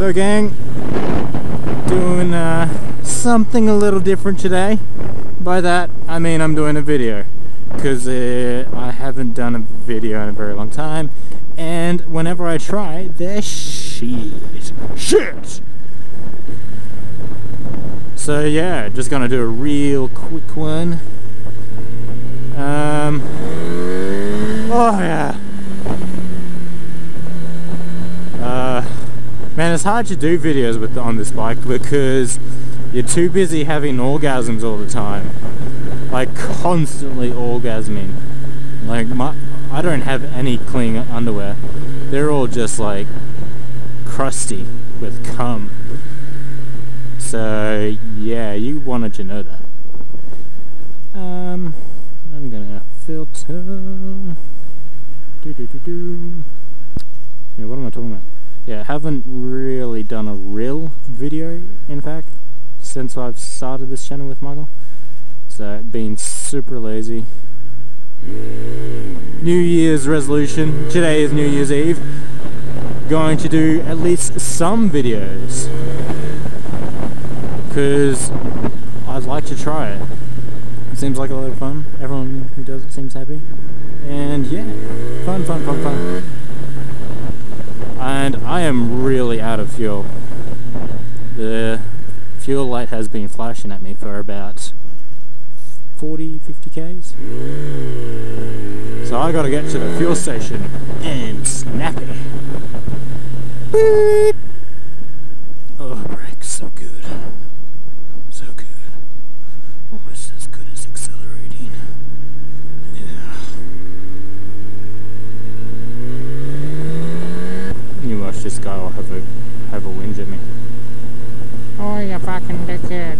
So gang, doing something a little different today. By that I mean I'm doing a video, because I haven't done a video in a very long time, and whenever I try, they're shit. So yeah, just gonna do a real quick one. Oh yeah. Man, it's hard to do videos on this bike because you're too busy having orgasms all the time. Like, constantly orgasming. Like, I don't have any clean underwear. They're all just, like, crusty with cum. So, yeah, you wanted to know that. I'm gonna filter. Yeah, what am I talking about? Yeah, haven't really done a real video, in fact, since I've started this channel with Michael. So, being super lazy. New Year's resolution. Today is New Year's Eve. Going to do at least some videos, because I'd like to try it. It seems like a lot of fun. Everyone who does it seems happy. And yeah, fun. And I am really out of fuel. The fuel light has been flashing at me for about 40-50 k's. So I gotta get to the fuel station and snap it. Beep. Oh, brakes, so good. So good. Almost as good as accelerating. Yeah. You watch this guy will have a whinge at me. Oh, you fucking dickhead.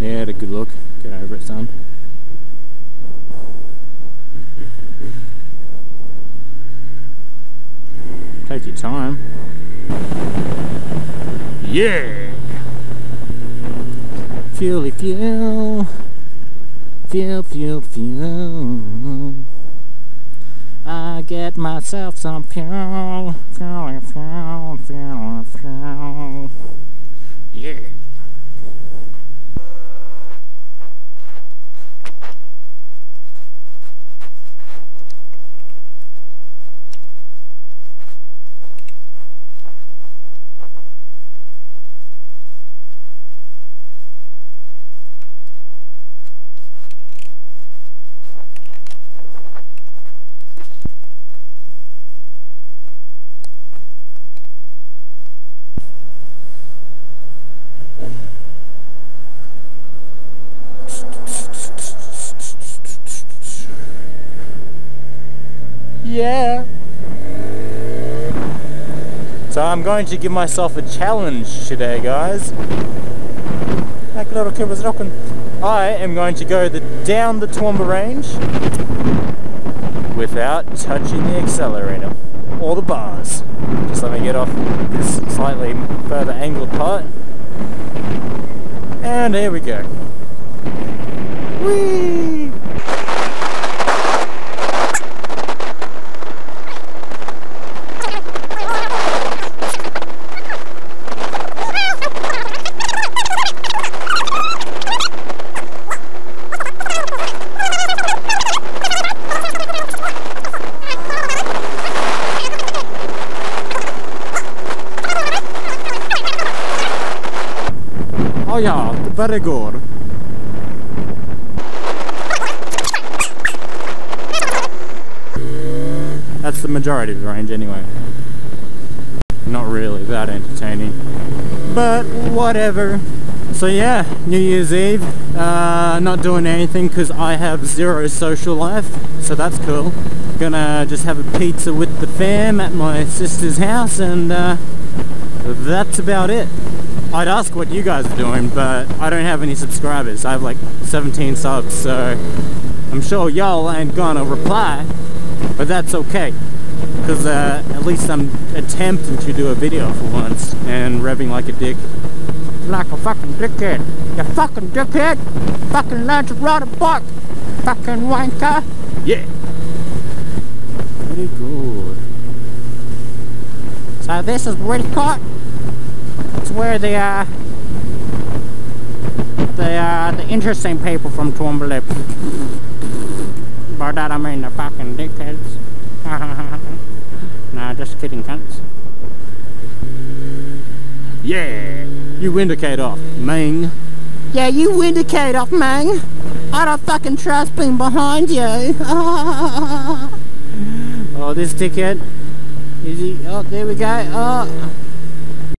Yeah, had a good look. Get over it, son. Take your time. Yeah! Fuely fuel. Fuel. I get myself some fuel. Fuel. Yeah! Yeah. So I'm going to give myself a challenge today, guys. That little kid was rocking. I am going to go down the Toowoomba Range without touching the accelerator or the bars. Just let me get off this slightly further angled part. And here we go. Whee! Oh yeah, the very good. That's the majority of the range anyway. Not really that entertaining, but whatever. So yeah, New Year's Eve, not doing anything because I have zero social life, so that's cool. Gonna just have a pizza with the fam at my sister's house, and that's about it. I'd ask what you guys are doing, but I don't have any subscribers. I have like 17 subs, so I'm sure y'all ain't gonna reply, but that's okay, because at least I'm attempting to do a video for once, and revving like a dick. Like a fucking dickhead. You fucking dickhead! Fucking learn to ride a bike! Fucking wanker! Yeah! Very good. So this is Westcott. It's where the interesting people from Toowoomba live. By that I mean the fucking dickheads. Nah, just kidding, cunts. Yeah, you indicate off, Ming. Yeah, you indicate off, Ming. I don't fucking trust being behind you. Oh, this ticket. Is he? Oh, there we go. Oh.